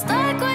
Stay cool.